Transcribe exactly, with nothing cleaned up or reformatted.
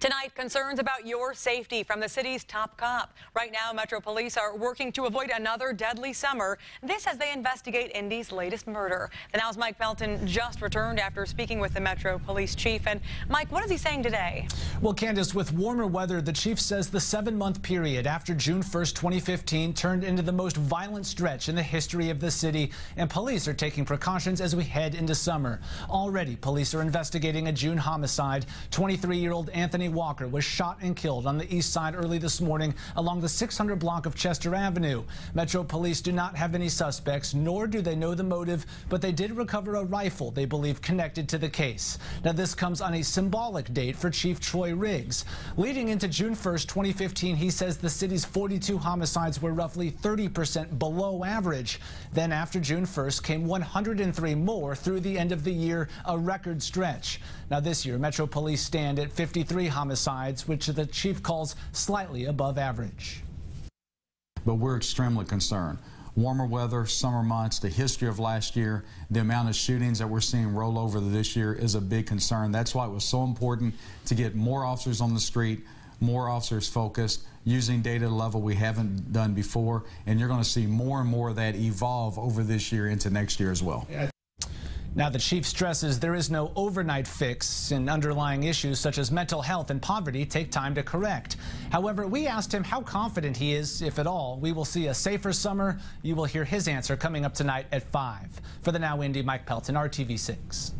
Tonight, concerns about your safety from the city's top cop. Right now, Metro Police are working to avoid another deadly summer. This as they investigate Indy's latest murder. The Now's Mike Pelton just returned after speaking with the Metro Police chief. And Mike, what is he saying today? Well, Candace, with warmer weather, the chief says the seven-month period after June first, twenty fifteen turned into the most violent stretch in the history of the city, and police are taking precautions as we head into summer. Already, police are investigating a June homicide. twenty-three-year-old Anthony Walker was shot and killed on the east side early this morning along the six hundred block of Chester Avenue. Metro Police do not have any suspects, nor do they know the motive, but they did recover a rifle they believe connected to the case. Now, this comes on a symbolic date for Chief Troy Riggs. Leading into June first, twenty fifteen, he says the city's forty-two homicides were roughly thirty percent below average. Then after June first came one hundred three more through the end of the year, a record stretch. Now this year, Metro Police stand at fifty-three homicides, which the chief calls slightly above average. But we're extremely concerned. Warmer weather, summer months, the history of last year, the amount of shootings that we're seeing roll over this year is a big concern. That's why it was so important to get more officers on the street, more officers focused, using data level we haven't done before, and you're going to see more and more of that evolve over this year into next year as well. Yeah. Now, the chief stresses there is no overnight fix, and underlying issues such as mental health and poverty take time to correct. However, we asked him how confident he is, if at all, we will see a safer summer. You will hear his answer coming up tonight at five. For the Now Indy, Mike Pelton, R T V six.